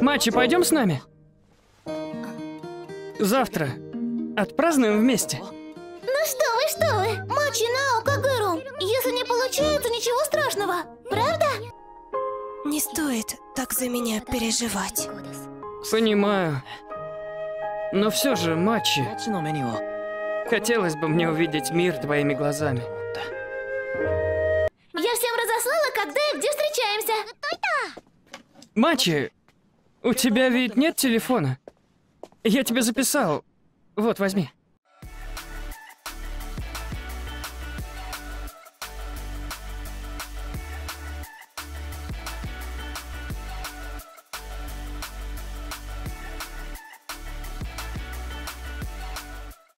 Мачи, пойдем с нами? Завтра отпразднуем вместе. Ну что вы, Мачи, Нао, Кагэру, если не получается, ничего страшного, правда? Не стоит так за меня переживать. Понимаю. Но все же, Мачи, хотелось бы мне увидеть мир твоими глазами. Я всем разослала, когда и где встречаемся. Мачи, у тебя ведь нет телефона? Я тебе записал. Вот, возьми.